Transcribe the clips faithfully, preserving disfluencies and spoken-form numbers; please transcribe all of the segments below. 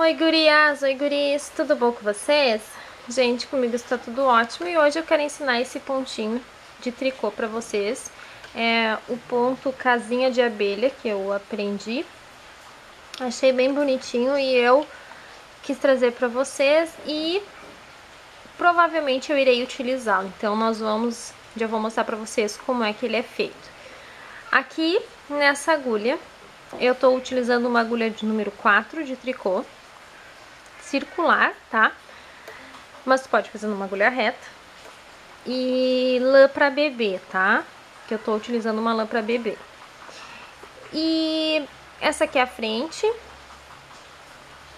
Oi gurias, oi guris, tudo bom com vocês? Gente, comigo está tudo ótimo e hoje eu quero ensinar esse pontinho de tricô pra vocês. É o ponto casinha de abelha que eu aprendi. Achei bem bonitinho e eu quis trazer pra vocês e provavelmente eu irei utilizá-lo. Então nós vamos, já vou mostrar pra vocês como é que ele é feito. Aqui nessa agulha, eu tô utilizando uma agulha de número quatro de tricô. Circular, tá? Mas pode fazer numa agulha reta. E lã pra bebê, tá? Que eu tô utilizando uma lã pra bebê. E essa aqui é a frente,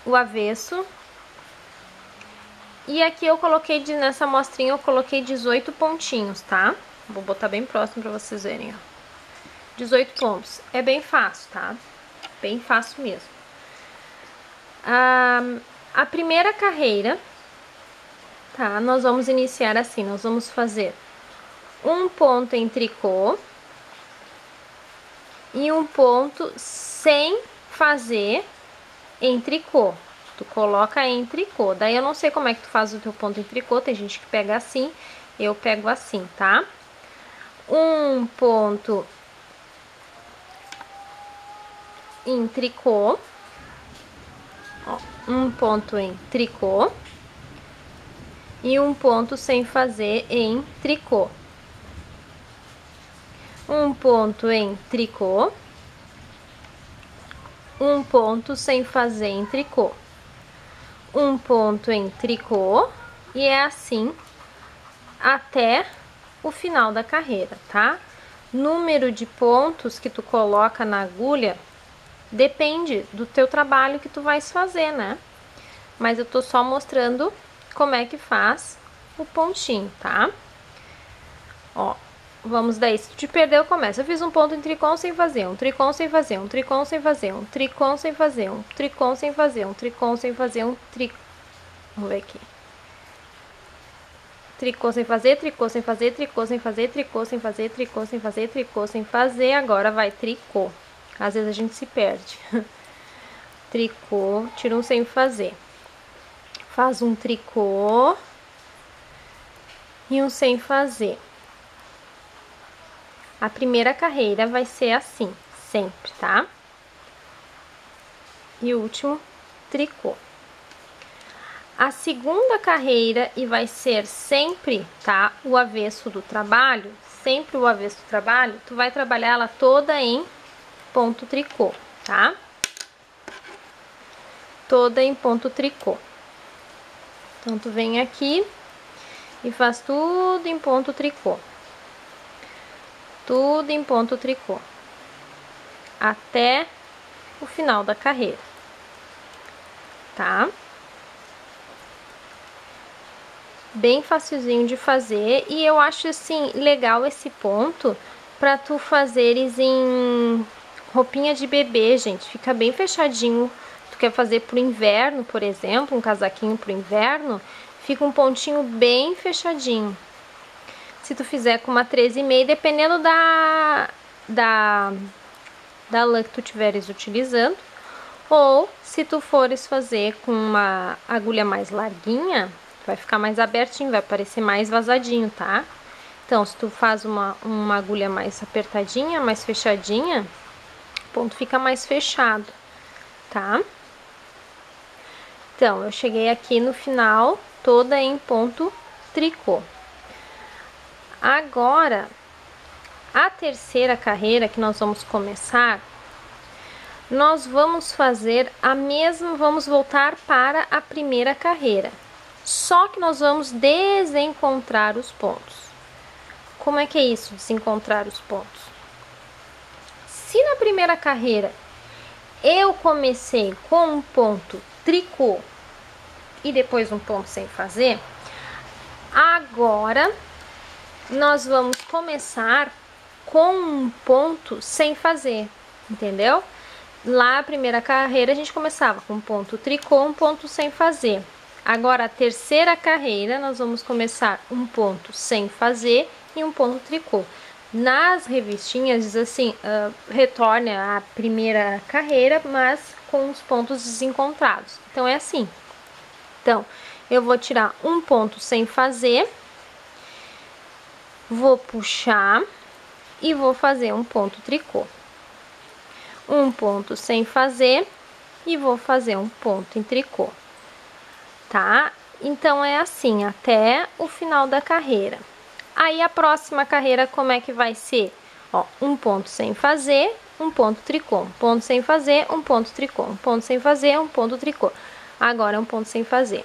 o avesso. E aqui eu coloquei, de, nessa amostrinha eu coloquei dezoito pontinhos, tá? Vou botar bem próximo pra vocês verem, ó. dezoito pontos. É bem fácil, tá? Bem fácil mesmo. Ah, a primeira carreira, tá? Nós vamos iniciar assim, nós vamos fazer um ponto em tricô e um ponto sem fazer em tricô. Tu coloca em tricô, daí eu não sei como é que tu faz o teu ponto em tricô, tem gente que pega assim, eu pego assim, tá? Um ponto em tricô, ó, um ponto em tricô e um ponto sem fazer em tricô, um ponto em tricô, um ponto sem fazer em tricô, um ponto em tricô, e é assim até o final da carreira, tá? Número de pontos que tu coloca na agulha depende do teu trabalho que tu vais fazer, né? Mas eu tô só mostrando como é que faz o pontinho, tá? Ó, vamos daí, se tu te perdeu, começa. Eu fiz um ponto em tricô sem fazer, um tricô sem fazer, um tricô sem fazer, um tricô sem fazer, um tricô sem fazer, um tricô sem fazer, um tricô... Vamos ver aqui. Tricô sem fazer, tricô sem fazer, tricô sem fazer, tricô sem fazer, tricô sem fazer, tricô sem fazer, agora vai tricô. Às vezes a gente se perde. Tricô, tira um sem fazer. Faz um tricô e um sem fazer. A primeira carreira vai ser assim, sempre, tá? E o último, tricô. A segunda carreira, e vai ser sempre, tá? O avesso do trabalho, sempre o avesso do trabalho, tu vai trabalhar ela toda em ponto tricô, tá? Toda em ponto tricô. Então, tu vem aqui e faz tudo em ponto tricô. Tudo em ponto tricô. Até o final da carreira. Tá? Bem facilzinho de fazer. E eu acho, assim, legal esse ponto pra tu fazeres em roupinha de bebê, gente. Fica bem fechadinho. Quer fazer pro inverno, por exemplo, um casaquinho pro inverno, fica um pontinho bem fechadinho. Se tu fizer com uma treze e meio, dependendo da, da, da lã que tu tiveres utilizando, ou se tu fores fazer com uma agulha mais larguinha, vai ficar mais abertinho, vai parecer mais vazadinho, tá? Então, se tu faz uma, uma agulha mais apertadinha, mais fechadinha, o ponto fica mais fechado, tá? Então, eu cheguei aqui no final, toda em ponto tricô. Agora, a terceira carreira que nós vamos começar, nós vamos fazer a mesma, vamos voltar para a primeira carreira. Só que nós vamos desencontrar os pontos. Como é que é isso, desencontrar os pontos? Se na primeira carreira eu comecei com um ponto tricô e depois um ponto sem fazer, agora nós vamos começar com um ponto sem fazer, entendeu? Lá a primeira carreira a gente começava com um ponto tricô, um ponto sem fazer. Agora a terceira carreira nós vamos começar um ponto sem fazer e um ponto tricô. Nas revistinhas diz assim, uh, retorne à primeira carreira, mas com os pontos desencontrados. Então, é assim. Então, eu vou tirar um ponto sem fazer, vou puxar e vou fazer um ponto tricô. Um ponto sem fazer e vou fazer um ponto em tricô, tá? Então, é assim até o final da carreira. Aí, a próxima carreira, como é que vai ser? Ó, um ponto sem fazer, um ponto tricô, um ponto sem fazer, um ponto tricô, um ponto sem fazer, um ponto tricô. Agora, um ponto sem fazer.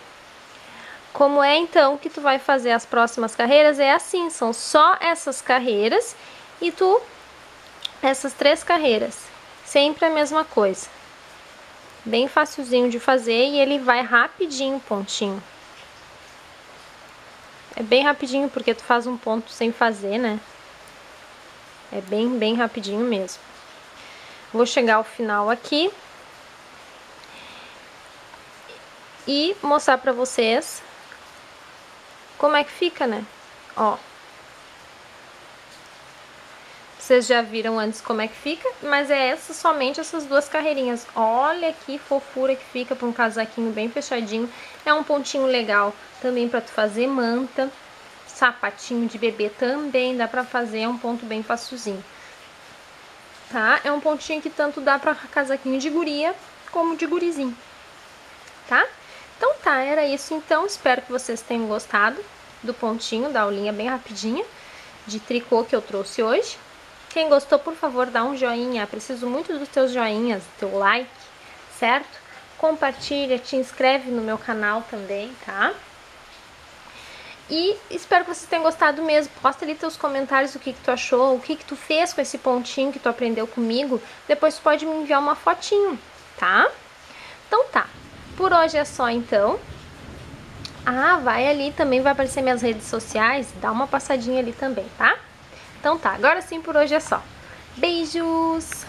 Como é, então, que tu vai fazer as próximas carreiras? É assim, são só essas carreiras e tu... essas três carreiras, sempre a mesma coisa. Bem facilzinho de fazer e ele vai rapidinho o pontinho. É bem rapidinho, porque tu faz um ponto sem fazer, né? É bem, bem rapidinho mesmo. Vou chegar ao final aqui e mostrar pra vocês como é que fica, né? Ó. Vocês já viram antes como é que fica, mas é essa, somente essas duas carreirinhas. Olha que fofura que fica pra um casaquinho bem fechadinho. É um pontinho legal também pra tu fazer manta, sapatinho de bebê também dá pra fazer, é um ponto bem facilzinho, tá? É um pontinho que tanto dá pra casaquinho de guria como de gurizinho, tá? Então tá, era isso então, espero que vocês tenham gostado do pontinho, da aulinha bem rapidinha de tricô que eu trouxe hoje. Quem gostou, por favor, dá um joinha, preciso muito dos teus joinhas, do teu like, certo? Compartilha, te inscreve no meu canal também, tá? E espero que vocês tenham gostado mesmo. Posta ali teus comentários, o que que tu achou, o que que tu fez com esse pontinho que tu aprendeu comigo. Depois tu pode me enviar uma fotinho, tá? Então tá, por hoje é só então. Ah, vai ali também, vai aparecer minhas redes sociais, dá uma passadinha ali também, tá? Então tá, agora sim, por hoje é só. Beijos!